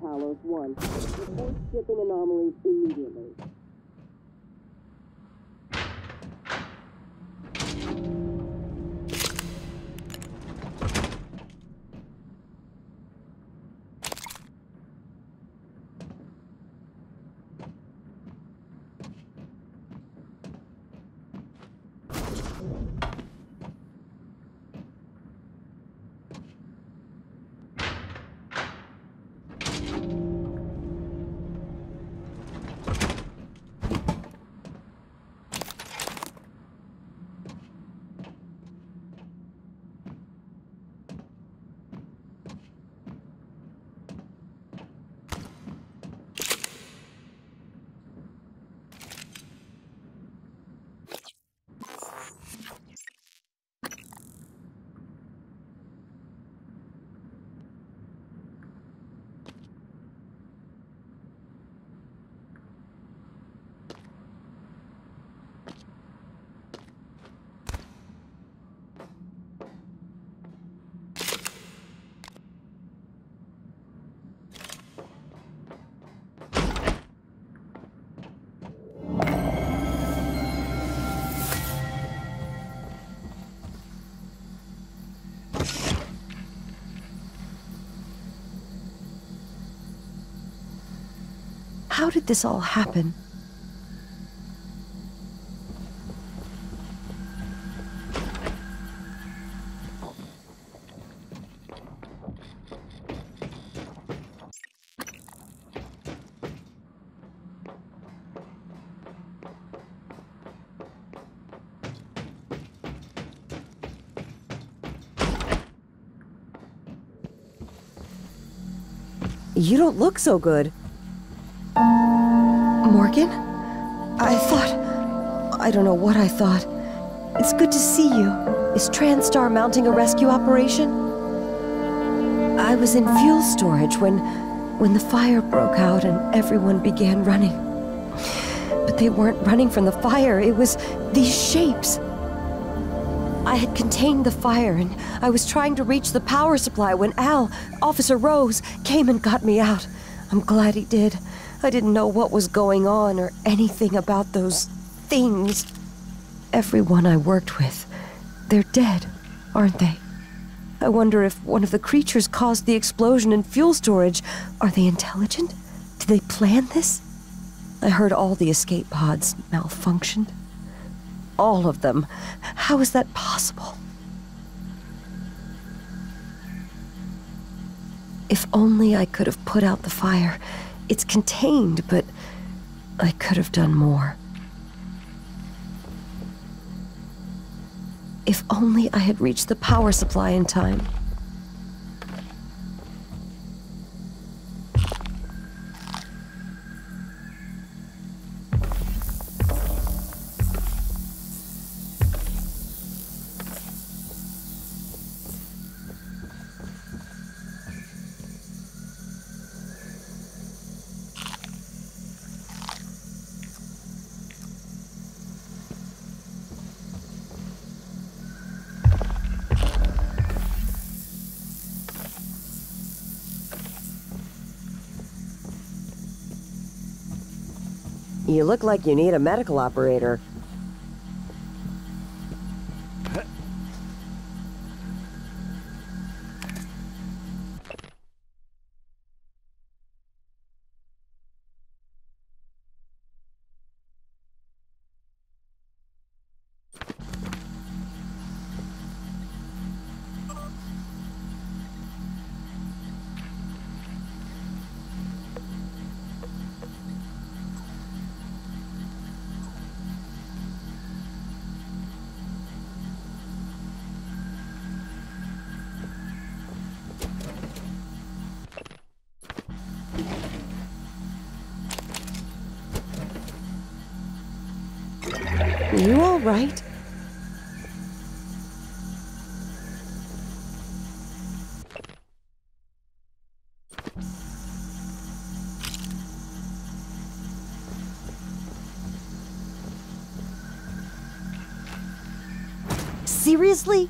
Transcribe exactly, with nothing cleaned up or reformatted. Talos one. Report shipping anomalies immediately. How did this all happen? You don't look so good. Morgan? I thought... I don't know what I thought. It's good to see you. Is Transtar mounting a rescue operation? I was in fuel storage when... when the fire broke out and everyone began running. But they weren't running from the fire, it was these shapes. I had contained the fire and I was trying to reach the power supply when Al, Officer Rose, came and got me out. I'm glad he did. I didn't know what was going on or anything about those things. Everyone I worked with, they're dead, aren't they? I wonder if one of the creatures caused the explosion in fuel storage. Are they intelligent? Did they plan this? I heard all the escape pods malfunctioned. All of them. How is that possible? If only I could have put out the fire. It's contained, but I could have done more. If only I had reached the power supply in time. You look like you need a medical operator. You all right? Seriously?